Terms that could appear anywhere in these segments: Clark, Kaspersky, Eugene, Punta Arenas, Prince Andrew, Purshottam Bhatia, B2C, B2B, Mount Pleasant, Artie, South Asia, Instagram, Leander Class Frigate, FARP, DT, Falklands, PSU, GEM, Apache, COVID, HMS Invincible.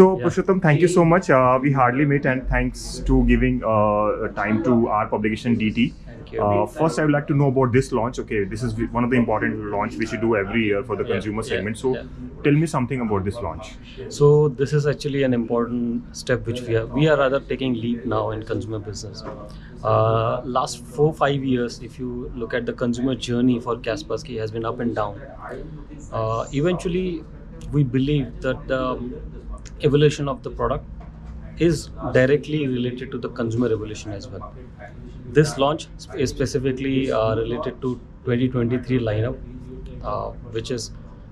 So yeah. Purshottam, thank you so much. We hardly met, and thanks to giving time to our publication DT. First, I would like to know about this launch. Okay, this is one of the important launch which you do every year for the consumer segment. So tell me something about this launch. So this is actually an important step which we are rather taking leap now in consumer business. Last 4-5 years, if you look at the consumer journey for Kaspersky, has been up and down. Eventually, we believe that the evolution of the product is directly related to the consumer evolution as well. This launch is specifically related to 2023 lineup, which is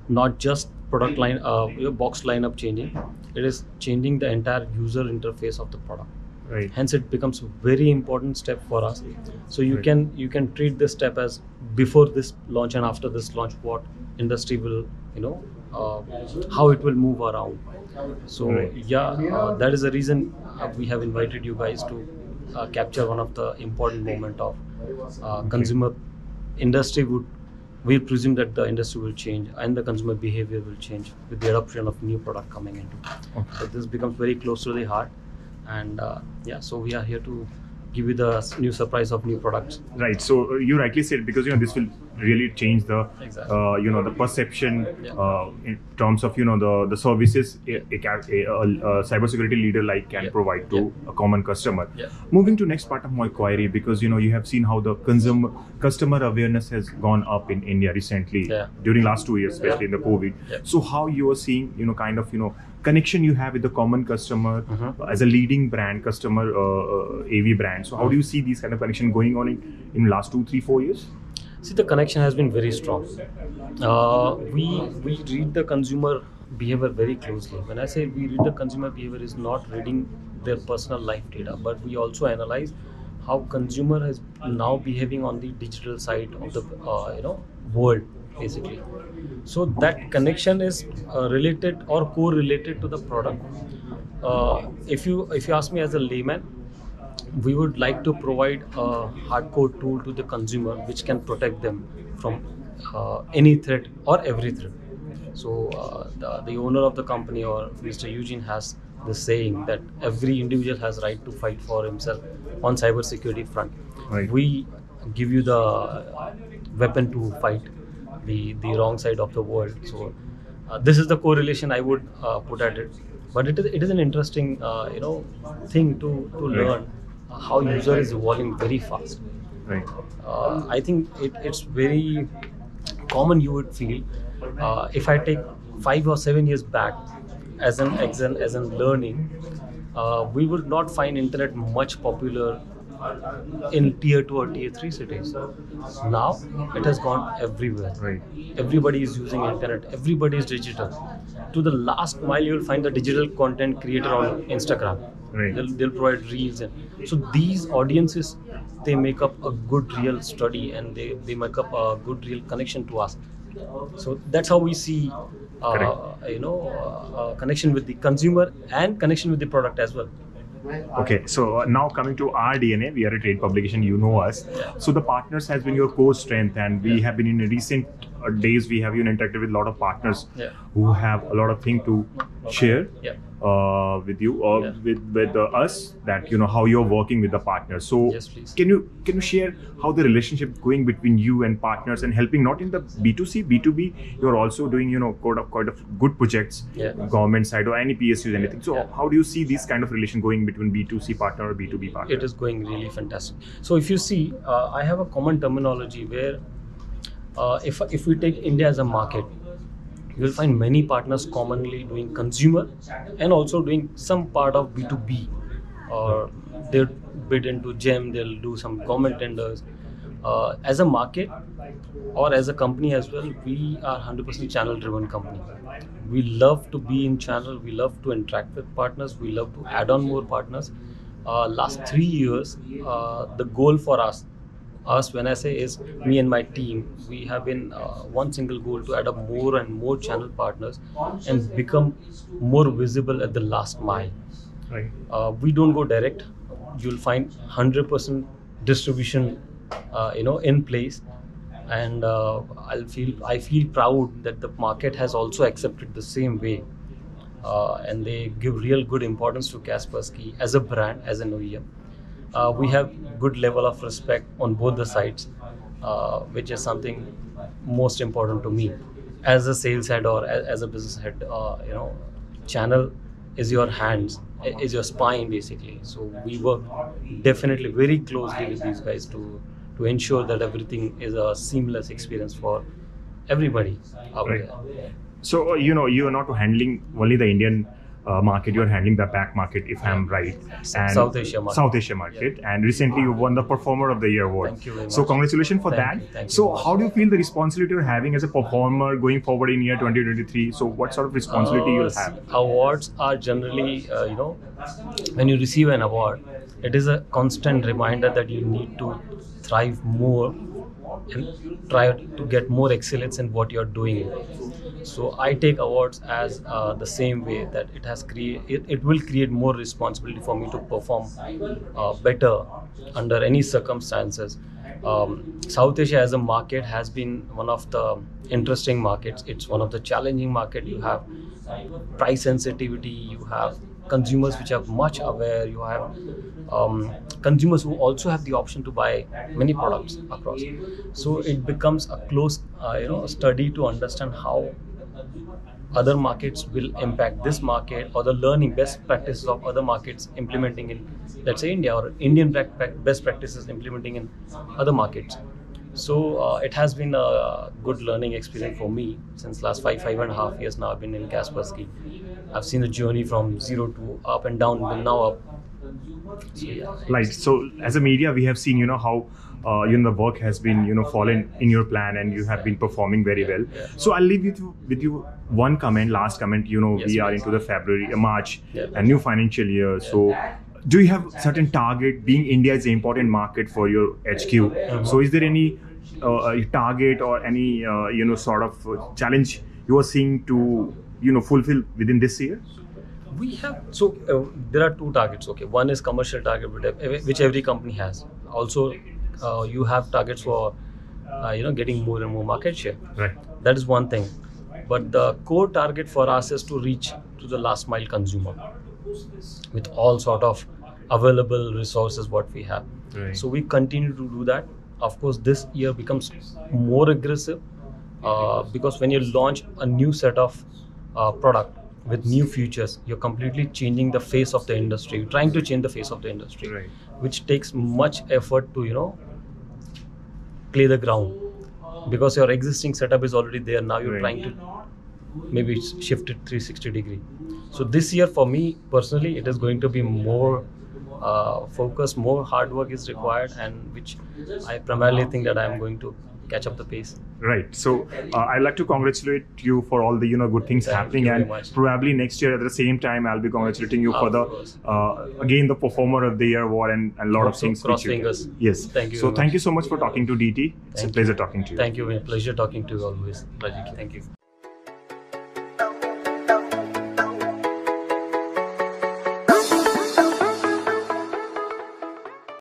not just product line, your box lineup changing. It is changing the entire user interface of the product. Right. Hence, it becomes a very important step for us. So you can treat this step as before this launch and after this launch, what industry will, you know, how it will move around. So that is the reason we have invited you guys to capture one of the important moment of consumer industry. We presume that the industry will change and the consumer behavior will change with the adoption of new product coming into. So this becomes very close to the heart. And so we are here to give you the new surprise of new products. Right. So you rightly said, because you know this will really change the you know, the perception in terms of, you know, the services a cybersecurity leader like can provide to a common customer. Moving to next part of my query, because you know you have seen how the customer awareness has gone up in India recently during last 2 years, especially in the COVID. So how you are seeing, you know, kind of, you know, connection you have with the common customer as a leading brand customer, AV brand. So how do you see these kind of connection going on in last 2, 3, 4 years? See, the connection has been very strong. We read the consumer behavior very closely. When I say we read the consumer behavior, is not reading their personal life data, but we also analyze how consumer is now behaving on the digital side of the you know, world basically. So that connection is related or correlated to the product. If you ask me as a layman, we would like to provide a hardcore tool to the consumer which can protect them from any threat or every threat. So the owner of the company, or Mr. Eugene, has this saying that every individual has right to fight for himself on cybersecurity front. Right. We give you the weapon to fight the wrong side of the world. So this is the correlation I would put at it. But it is an interesting you know, thing to learn how user is evolving very fast. Right. I think it's very common. You would feel if I take 5 or 7 years back as an learning, we would not find internet much popular in tier 2 or tier 3 cities. Now it has gone everywhere. Right. Everybody is using internet. Everybody is digital. To the last mile, you will find the digital content creator on Instagram. Right. They'll provide reels, and so these audiences, they make up a good real study, and they make up a good real connection to us. So that's how we see you know, connection with the consumer and connection with the product as well. Okay, so now coming to our DNA, we are a trade publication, you know us. So the partners has been your core strength, and we have been in recent days, we have even interacted with a lot of partners who have a lot of things to share with you or with us, that, you know, how you're working with the partners. So can you share how the relationship going between you and partners and helping not in the B2C, B2B, you're also doing, you know, quite a good projects, government side or any PSUs, anything. So how do you see this kind of relation going between B2C partner or B2B partner? It is going really fantastic. So if you see, I have a common terminology where if we take India as a market, you will find many partners commonly doing consumer and also doing some part of B2B, or they'll bid into GEM, they'll do some government tenders. As a market or as a company as well, we are 100% channel driven company. We love to be in channel, we love to interact with partners, we love to add on more partners. Last 3 years, the goal for us, when I say, is me and my team, we have been one single goal to add up more and more channel partners and become more visible at the last mile. Right. We don't go direct. You'll find 100% distribution, you know, in place, and I feel proud that the market has also accepted the same way. and they give real good importance to Kaspersky as a brand, as an OEM. We have good level of respect on both the sides, which is something most important to me. As a sales head or as a business head, channel is your hands, is your spine basically. So we work definitely very closely with these guys to ensure that everything is a seamless experience for everybody out there. So, you are not handling only the Indian market, you are handling the PAC market, if I'm right. And South Asia market. South Asia market. Yeah. And recently you won the Performer of the Year award. Thank you very much. So, congratulations for that. Thank you. So, how do you feel the responsibility you're having as a performer going forward in year 2023? So, what sort of responsibility you'll have? Awards are generally, when you receive an award, it is a constant reminder that you need to thrive more and try to get more excellence in what you're doing. So I take awards as the same way, that it has it will create more responsibility for me to perform better under any circumstances. South Asia as a market has been one of the interesting markets. It's one of the challenging market. You have price sensitivity, you have consumers which are much aware, you have consumers who also have the option to buy many products across. So it becomes a close study to understand how other markets will impact this market, or the learning best practices of other markets implementing in, let's say, India, or Indian best practices implementing in other markets. So it has been a good learning experience for me. Since last five and a half years now I've been in Kaspersky. I've seen the journey from zero to up and down, but now up. So, yeah. Like, so as a media, we have seen, how the work has been, fallen in your plan, and you have been performing very well. Yeah. So I'll leave with you one comment, last comment, yes, we are into the February, March, a new financial year. So do you have certain target, being India is an important market for your HQ? Mm-hmm. So is there any target or any, sort of challenge you are seeing to, fulfill within this year? We have, so there are two targets. Okay, one is commercial target, which every company has. Also, you have targets for, getting more and more market share. Right. That is one thing. But the core target for us is to reach to the last mile consumer with all sort of available resources what we have. Right. So we continue to do that. Of course, this year becomes more aggressive because when you launch a new set of product with new features, you're completely changing the face of the industry. You're trying to change the face of the industry, right, which takes much effort to, play the ground, because your existing setup is already there. Now you're trying to maybe shift it 360 degree. So this year for me personally, it is going to be more focus, more hard work is required, and which I primarily think that I'm going to catch up the pace. Right. So I'd like to congratulate you for all the good things happening, and probably next year at the same time I'll be congratulating you for the again the Performer of the Year award and a lot of things. Cross fingers. Yes. Thank you. So thank you so much for talking to DT. It's a pleasure talking to you. Thank you. Pleasure talking to you always. Thank you.